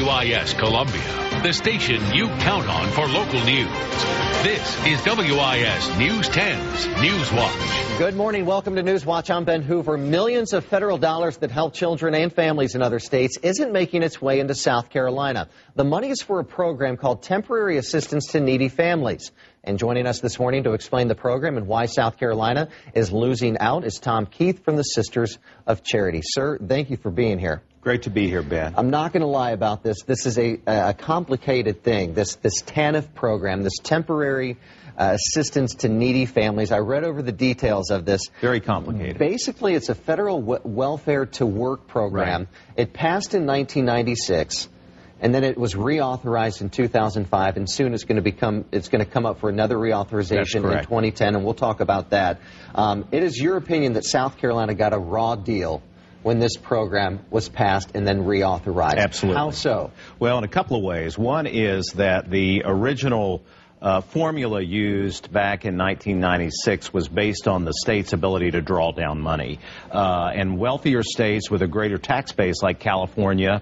WIS Columbia, the station you count on for local news. This is WIS News 10's Newswatch. Good morning. Welcome to Newswatch. I'm Ben Hoover. Millions of federal dollars that help children and families in other states isn't making its way into South Carolina. The money is for a program called Temporary Assistance to Needy Families. And joining us this morning to explain the program and why South Carolina is losing out is Tom Keith from the Sisters of Charity. Sir, thank you for being here. Great to be here, Ben. I'm not going to lie about this. This is a complicated thing, this TANF program, this temporary assistance to needy families. I read over the details of this. Very complicated. Basically, it's a federal welfare to work program. Right. It passed in 1996, and then it was reauthorized in 2005, and soon it's going to come up for another reauthorization in 2010, and we'll talk about that. It is your opinion that South Carolina got a raw deal when this program was passed and then reauthorized. Absolutely. How so? Well, in a couple of ways. One is that the original formula used back in 1996 was based on the state's ability to draw down money. And wealthier states with a greater tax base like California,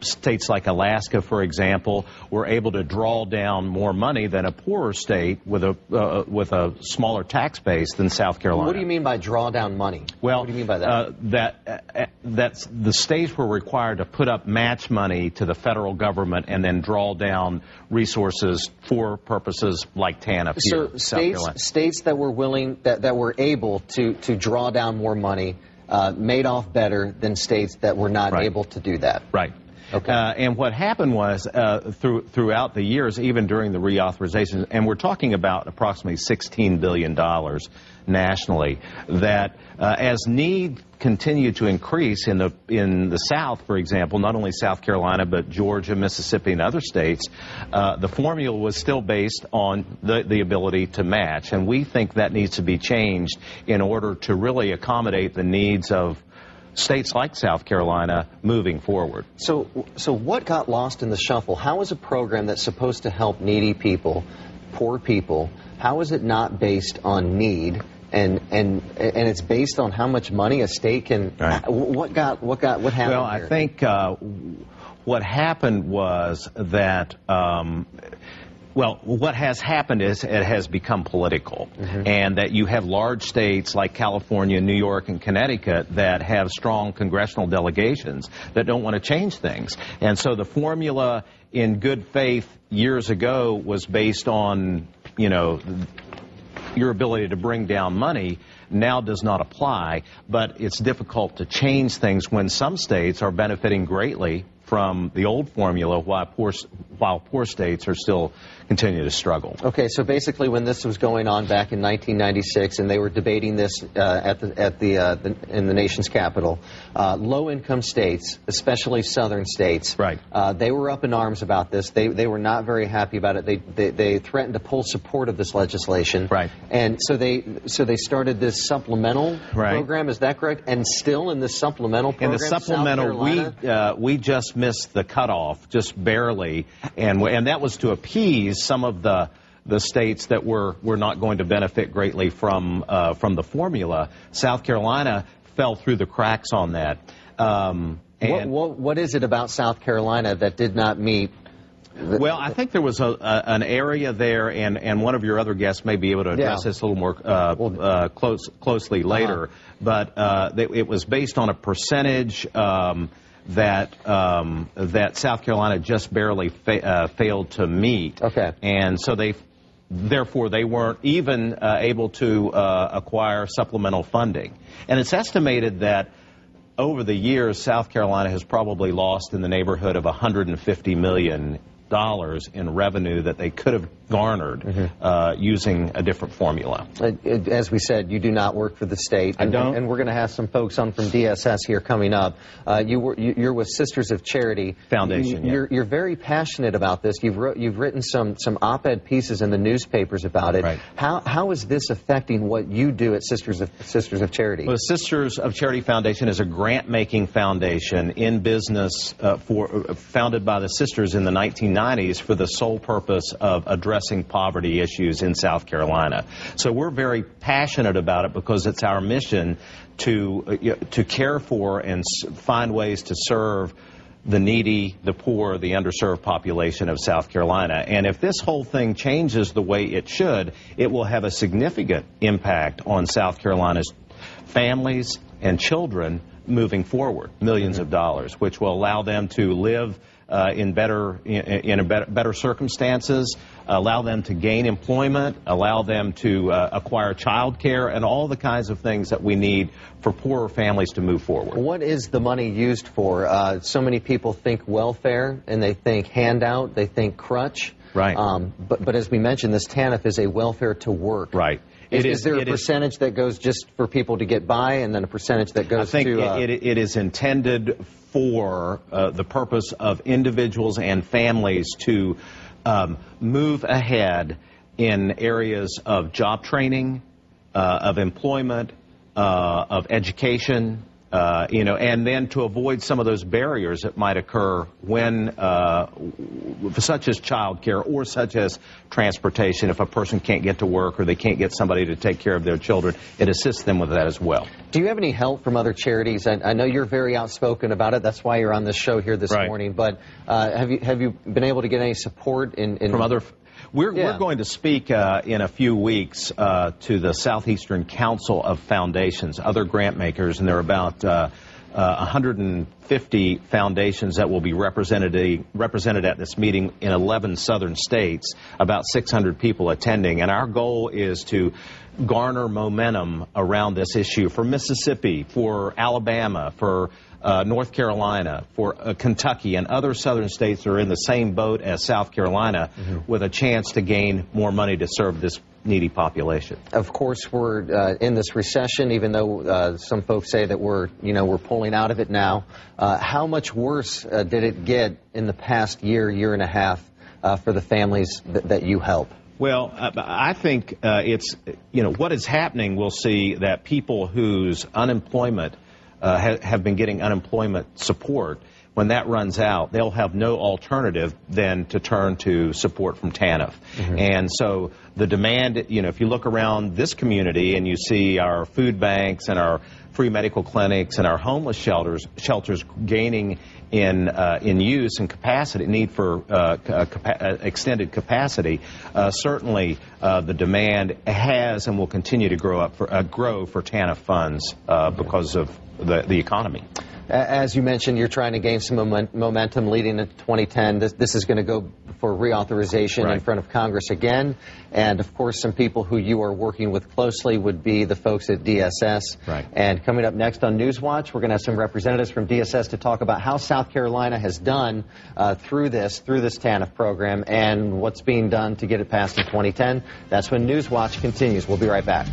states like Alaska, for example, were able to draw down more money than a poorer state with a smaller tax base than South Carolina. What do you mean by draw down money? Well, what do you mean by that? That's the states were required to put up match money to the federal government and then draw down resources for purposes like TANF. So here, states that were willing, that were able to draw down more money, made off better than states that were not able to do that. Right. Okay. And what happened was throughout the years, even during the reauthorization, and we're talking about approximately $16 billion nationally, that as need continued to increase in the South, for example, not only South Carolina, but Georgia, Mississippi, and other states, the formula was still based on the ability to match. And we think that needs to be changed in order to really accommodate the needs of states like South Carolina moving forward. So what got lost in the shuffle? How is a program that's supposed to help needy people, poor people, how is it not based on need? And it's based on how much money a state can. Right. What happened? Well, here? I think what happened was that. Well, what has happened is it has become political, and that you have large states like California, New York, and Connecticut that have strong congressional delegations that don't want to change things. And so the formula in good faith years ago was based on, you know, your ability to bring down money now does not apply, but it's difficult to change things when some states are benefiting greatly from the old formula while poor states are still continuing to struggle. Okay, so basically when this was going on back in 1996 and they were debating this in the nation's capital, low-income states, especially southern states, they were up in arms about this. They were not very happy about it. They threatened to pull support of this legislation. Right. And so they started this supplemental program, is that correct? And still in this supplemental program, in the supplemental, we just missed the cutoff just barely, and that was to appease some of the states that were not going to benefit greatly from the formula. South Carolina fell through the cracks on that. What is it about South Carolina that did not meet? Well, I think there was an area there, and one of your other guests may be able to address this a little more closely later. But it was based on a percentage. That South Carolina just barely failed to meet. Okay. And so therefore they weren't even able to acquire supplemental funding. And it's estimated that over the years, South Carolina has probably lost in the neighborhood of $150 million in revenue that they could have garnered using a different formula. As we said, you do not work for the state. I don't. And we're going to have some folks on from DSS here coming up. You're with Sisters of Charity Foundation. You're very passionate about this. You've written some op-ed pieces in the newspapers about it. Right. How is this affecting what you do at Sisters of Charity? Well, Sisters of Charity Foundation is a grant-making foundation in business founded by the sisters in the 1990s for the sole purpose of addressing poverty issues in South Carolina. So we're very passionate about it because it's our mission to care for and find ways to serve the needy, the poor, the underserved population of South Carolina. And if this whole thing changes the way it should, it will have a significant impact on South Carolina's families and children moving forward, millions of dollars, which will allow them to live in better circumstances, allow them to gain employment, allow them to acquire child care, and all the kinds of things that we need for poorer families to move forward. What is the money used for? So many people think welfare, and they think handout, they think crutch. Right. But as we mentioned, this TANF is a welfare to work. Right. Is there a percentage that goes just for people to get by, and then a percentage that goes to... I think it is intended for the purpose of individuals and families to move ahead in areas of job training, of employment, of education, you know, and then to avoid some of those barriers that might occur when, such as child care or such as transportation. If a person can't get to work or they can't get somebody to take care of their children, it assists them with that as well. Do you have any help from other charities? I know you're very outspoken about it. That's why you're on this show here this morning. But have you been able to get any support from other? We're going to speak in a few weeks to the Southeastern Council of Foundations, other grant makers, and there are about 150 foundations that will be represented at this meeting in 11 southern states, about 600 people attending. And our goal is to garner momentum around this issue for Mississippi, for Alabama, for North Carolina, for Kentucky, and other southern states are in the same boat as South Carolina, with a chance to gain more money to serve this needy population. Of course, we're in this recession, even though some folks say that we're pulling out of it now. How much worse did it get in the past year and a half for the families that you help? Well, I think what is happening, we'll see that people whose unemployment have been getting unemployment support, when that runs out, they'll have no alternative than to turn to support from TANF. And so the demand, if you look around this community and you see our food banks and our free medical clinics and our homeless shelters gaining in use and capacity, need for extended capacity, certainly the demand has and will continue to grow for TANF funds because of the economy. As you mentioned, you're trying to gain some momentum leading into 2010. This is going to go for reauthorization in front of Congress again. And, of course, some people who you are working with closely would be the folks at DSS. Right. And coming up next on Newswatch, we're going to have some representatives from DSS to talk about how South Carolina has done through this TANF program and what's being done to get it passed in 2010. That's when Newswatch continues. We'll be right back.